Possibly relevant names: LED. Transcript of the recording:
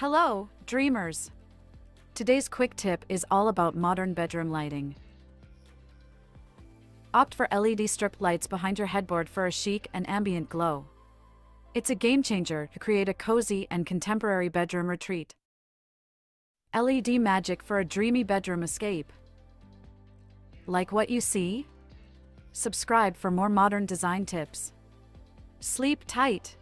Hello, dreamers! Today's quick tip is all about modern bedroom lighting. Opt for LED strip lights behind your headboard for a chic and ambient glow. It's a game changer to create a cozy and contemporary bedroom retreat. LED magic for a dreamy bedroom escape. Like what you see? Subscribe for more modern design tips. Sleep tight.